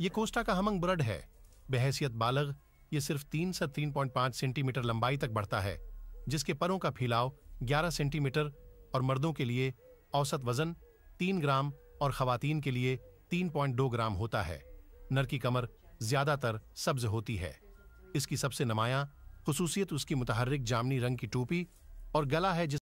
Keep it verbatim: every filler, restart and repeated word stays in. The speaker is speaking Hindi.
ये कोस्टा का हमिंगबर्ड है। बहैसियत बालग ये सिर्फ तीन से तीन पॉइंट पाँच सेंटीमीटर लंबाई तक बढ़ता है, जिसके परों का फैलाव ग्यारह सेंटीमीटर और मर्दों के लिए औसत वजन तीन ग्राम और ख़वातीन के लिए तीन पॉइंट दो ग्राम होता है। नर की कमर ज़्यादातर सब्ज होती है। इसकी सबसे नुमायाँ खसूसियत उसकी मुतहर्रिक जामनी रंग की टोपी और गला है,